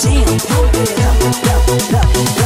Damn, pump it up.